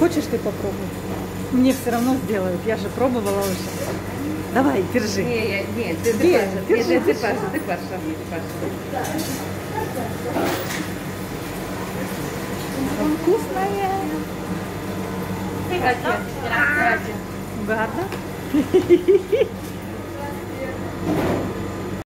Хочешь ты попробовать? Мне все равно сделают, я же пробовала уже. Давай, держи. Нет, ты Паша, ты Паша. Вкусная. Ты готов? Угадно?